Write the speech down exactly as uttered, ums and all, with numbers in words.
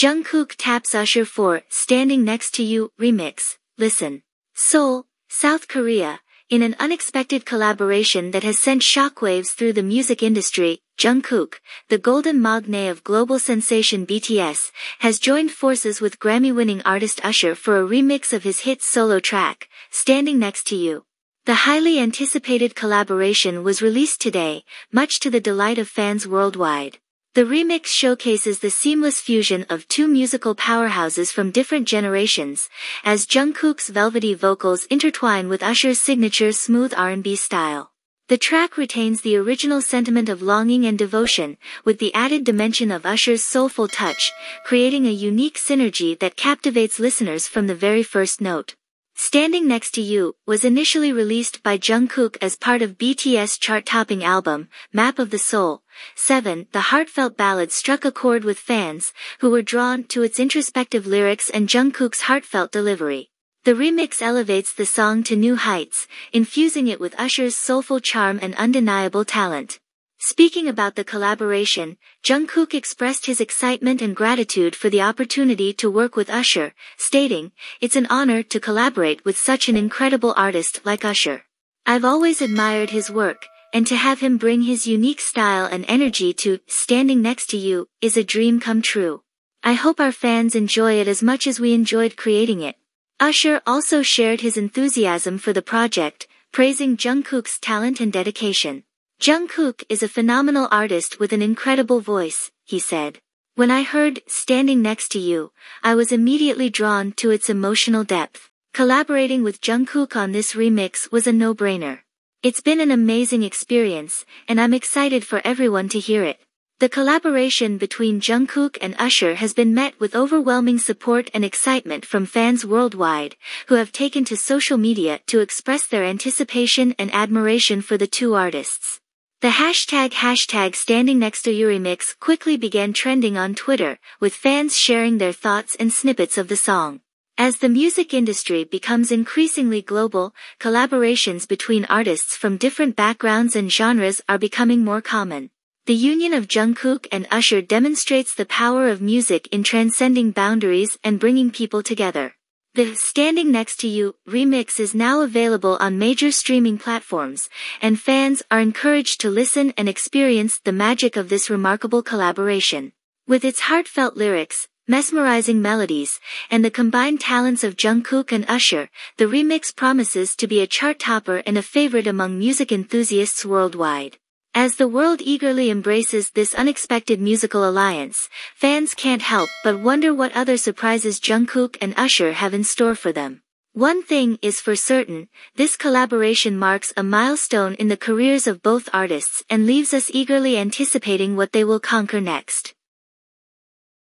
Jungkook taps Usher for Standing Next to You remix, listen. Seoul, South Korea, in an unexpected collaboration that has sent shockwaves through the music industry, Jungkook, the golden magne of global sensation B T S, has joined forces with Grammy-winning artist Usher for a remix of his hit solo track, Standing Next to You. The highly anticipated collaboration was released today, much to the delight of fans worldwide. The remix showcases the seamless fusion of two musical powerhouses from different generations, as Jungkook's velvety vocals intertwine with Usher's signature smooth R and B style. The track retains the original sentiment of longing and devotion, with the added dimension of Usher's soulful touch, creating a unique synergy that captivates listeners from the very first note. Standing Next to You was initially released by Jungkook as part of B T S chart-topping album, Map of the Soul, seven. The heartfelt ballad struck a chord with fans, who were drawn to its introspective lyrics and Jungkook's heartfelt delivery. The remix elevates the song to new heights, infusing it with Usher's soulful charm and undeniable talent. Speaking about the collaboration, Jungkook expressed his excitement and gratitude for the opportunity to work with Usher, stating, "It's an honor to collaborate with such an incredible artist like Usher. I've always admired his work, and to have him bring his unique style and energy to Standing Next to You is a dream come true. I hope our fans enjoy it as much as we enjoyed creating it." Usher also shared his enthusiasm for the project, praising Jungkook's talent and dedication. "Jungkook is a phenomenal artist with an incredible voice," he said. "When I heard Standing Next to You, I was immediately drawn to its emotional depth. Collaborating with Jungkook on this remix was a no-brainer. It's been an amazing experience, and I'm excited for everyone to hear it." The collaboration between Jungkook and Usher has been met with overwhelming support and excitement from fans worldwide, who have taken to social media to express their anticipation and admiration for the two artists. The hashtag hashtag Standing Next to You remix quickly began trending on Twitter, with fans sharing their thoughts and snippets of the song. As the music industry becomes increasingly global, collaborations between artists from different backgrounds and genres are becoming more common. The union of Jungkook and Usher demonstrates the power of music in transcending boundaries and bringing people together. The Standing Next to You remix is now available on major streaming platforms, and fans are encouraged to listen and experience the magic of this remarkable collaboration. With its heartfelt lyrics, mesmerizing melodies, and the combined talents of Jungkook and Usher, the remix promises to be a chart-topper and a favorite among music enthusiasts worldwide. As the world eagerly embraces this unexpected musical alliance, fans can't help but wonder what other surprises Jungkook and Usher have in store for them. One thing is for certain, this collaboration marks a milestone in the careers of both artists and leaves us eagerly anticipating what they will conquer next.